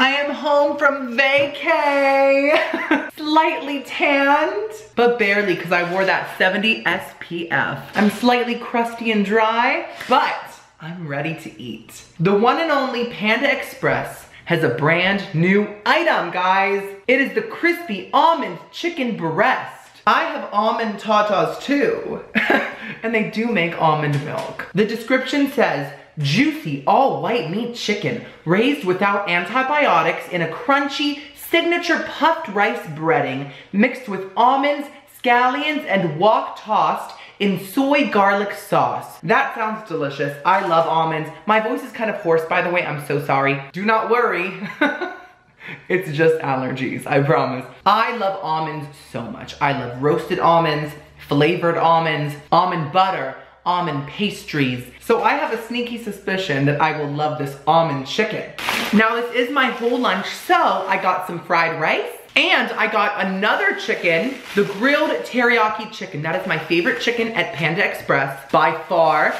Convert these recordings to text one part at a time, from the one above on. I am home from vacay. Slightly tanned, but barely, because I wore that 70 SPF. I'm slightly crusty and dry, but I'm ready to eat. The one and only Panda Express has a brand new item, guys. It is the Crispy Almond Chicken Breast. I have almond tatas too, and they do make almond milk. The description says, juicy all white meat chicken raised without antibiotics in a crunchy signature puffed rice breading mixed with almonds, scallions, and wok tossed in soy garlic sauce. That sounds delicious. I love almonds. My voice is kind of hoarse, by the way. I'm so sorry. Do not worry. It's just allergies, I promise. I love almonds so much. I love roasted almonds, flavored almonds, almond butter, almond pastries. So I have a sneaky suspicion that I will love this almond chicken. Now this is my whole lunch, so I got some fried rice. And I got another chicken, the grilled teriyaki chicken. That is my favorite chicken at Panda Express by far.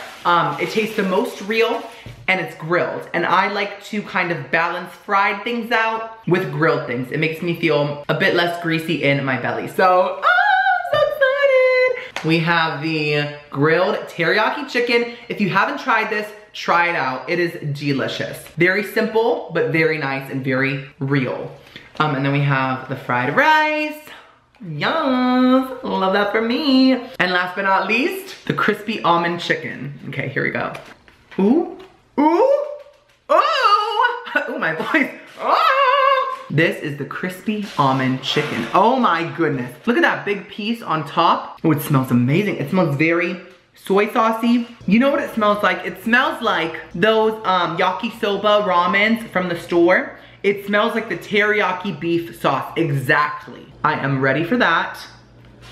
It tastes the most real and it's grilled. And I like to kind of balance fried things out with grilled things. It makes me feel a bit less greasy in my belly. So, oh, I'm so excited. We have the grilled teriyaki chicken. If you haven't tried this, try it out. It is delicious. Very simple, but very nice and very real. And then we have the fried rice. Yum, love that for me. And last but not least, the crispy almond chicken. Okay, here we go. Ooh, ooh, ooh. Ooh, my voice. Oh. This is the crispy almond chicken. Oh my goodness. Look at that big piece on top. Oh, it smells amazing. It smells very soy saucy. You know what it smells like? It smells like those yakisoba ramens from the store. It smells like the teriyaki beef sauce, exactly. I am ready for that.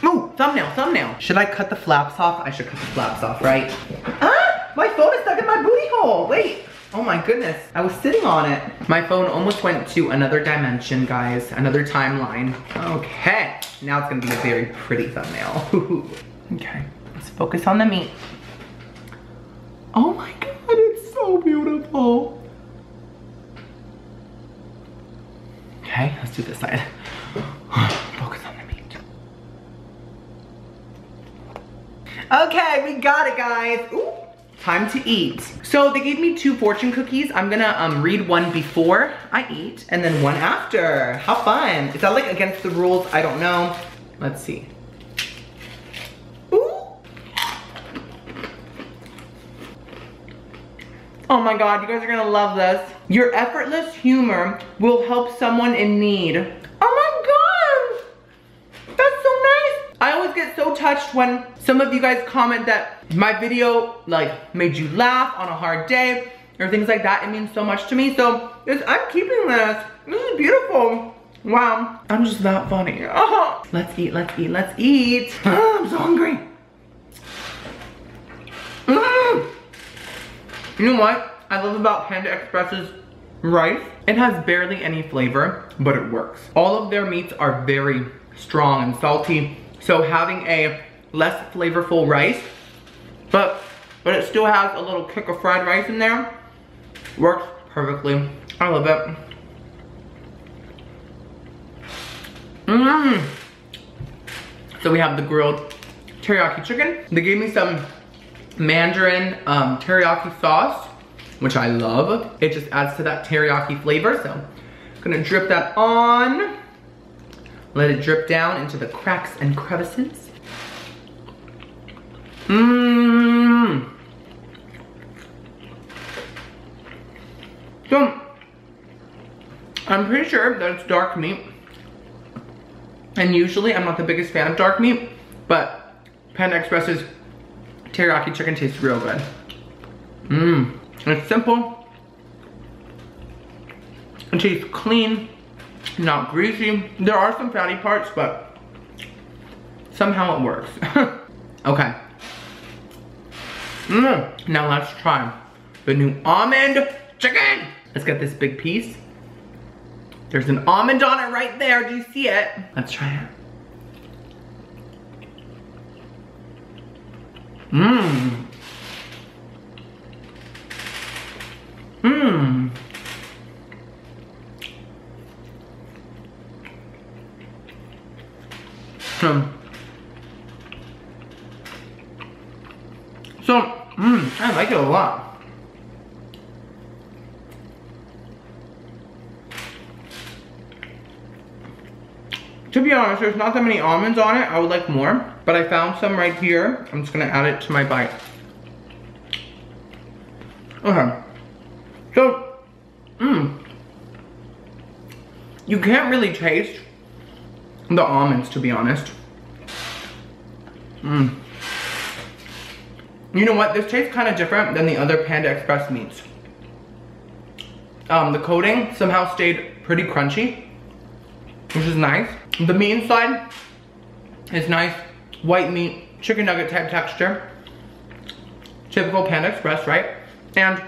Ooh, thumbnail, thumbnail. Should I cut the flaps off? I should cut the flaps off, right? Ah, my phone is stuck in my booty hole, wait. Oh my goodness, I was sitting on it. My phone almost went to another dimension, guys, another timeline. Okay, now it's gonna be a very pretty thumbnail. Okay, let's focus on the meat. Oh my God, it's so beautiful. Okay, let's do this side. Focus on the meat. Okay, we got it, guys. Ooh, time to eat. So they gave me two fortune cookies. I'm gonna read one before I eat and then one after. How fun. Is that like against the rules? I don't know. Let's see. Ooh. Oh my God, you guys are gonna love this. Your effortless humor will help someone in need. Oh my God, that's so nice. I always get so touched when some of you guys comment that my video like made you laugh on a hard day or things like that. It means so much to me. So I'm keeping this. This is beautiful. Wow, I'm just that funny. Oh. Let's eat, let's eat, let's eat. Oh, I'm so hungry. You know what I love about Panda Express's rice? It has barely any flavor, but it works. All of their meats are very strong and salty, so having a less flavorful rice, but it still has a little kick of fried rice in there, works perfectly. I love it. Mmm. So we have the grilled teriyaki chicken. They gave me some mandarin teriyaki sauce, which I love. It just adds to that teriyaki flavor. So I'm gonna drip that on. Let it drip down into the cracks and crevices. Mmm. So I'm pretty sure that it's dark meat. And usually I'm not the biggest fan of dark meat, but Panda Express's teriyaki chicken tastes real good. Mmm. It's simple, it tastes clean, not greasy. There are some fatty parts, but somehow it works. Okay. Mm. Now let's try the new almond chicken. Let's get this big piece. There's an almond on it right there. Do you see it? Let's try it. Mmm. I like it a lot. To be honest, there's not that many almonds on it. I would like more, but I found some right here. I'm just gonna add it to my bite. Okay. So, you can't really taste the almonds, to be honest. You know what? This tastes kind of different than the other Panda Express meats. The coating somehow stayed pretty crunchy, which is nice. The meat inside is nice, white meat, chicken nugget type texture. Typical Panda Express, right? And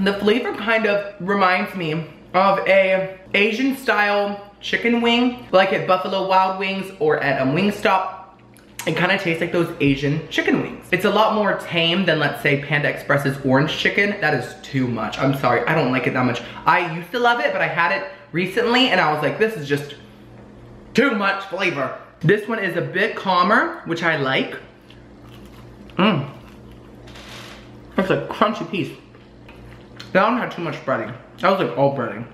the flavor kind of reminds me of a Asian style chicken wing, like at Buffalo Wild Wings or at a Wing Stop. It kind of tastes like those Asian chicken wings. It's a lot more tame than, let's say, Panda Express's orange chicken. That is too much. I'm sorry, I don't like it that much. I used to love it, but I had it recently and I was like, this is just too much flavor. This one is a bit calmer, which I like. That's a crunchy piece. That one had too much breading. That was like all breading.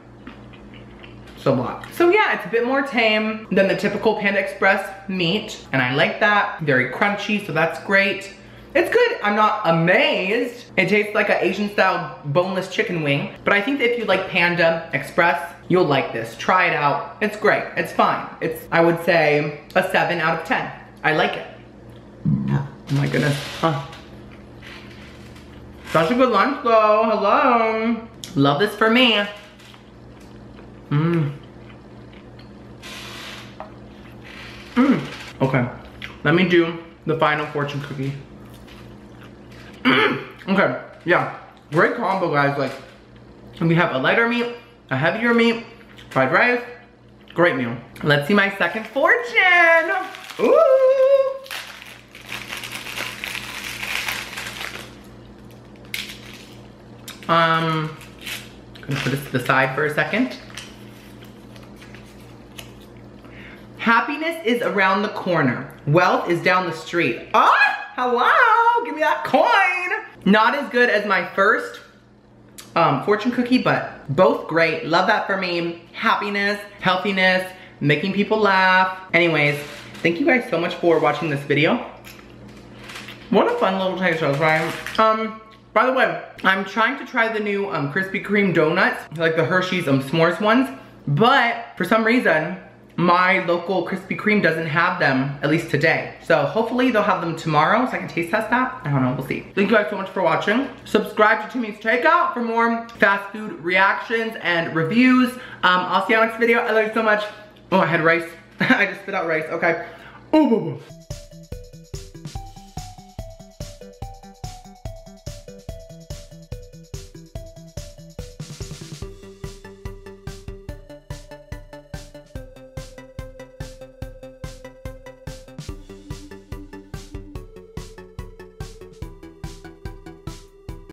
It's a lot. So yeah, it's a bit more tame than the typical Panda Express meat, and I like that. Very crunchy, so that's great. It's good. I'm not amazed. It tastes like an Asian style boneless chicken wing, but I think that if you like Panda Express, you'll like this. Try it out. It's great. It's fine. It's, I would say, a 7 out of 10. I like it. Oh my goodness. Huh. Such a good lunch though. Hello. Love this for me. Okay, let me do the final fortune cookie. Okay, yeah, great combo, guys. Like, we have a lighter meat, a heavier meat, fried rice. Great meal. Let's see my second fortune. Ooh. Gonna put it to the side for a second. Happiness is around the corner. Wealth is down the street. Ah, hello, give me that coin. Not as good as my first fortune cookie, but both great. Love that for me. Happiness, healthiness, making people laugh. Anyways, thank you guys so much for watching this video. What a fun little taste test, right? By the way, I'm trying to try the new Krispy Kreme donuts, like the Hershey's s'mores ones, but for some reason, my local Krispy Kreme doesn't have them, at least today. So hopefully they'll have them tomorrow so I can taste test that. I don't know, we'll see. Thank you guys so much for watching. Subscribe to Timmy's Takeout for more fast food reactions and reviews. I'll see you on next video. I love you so much. Oh, I had rice. I just spit out rice, okay. Oh,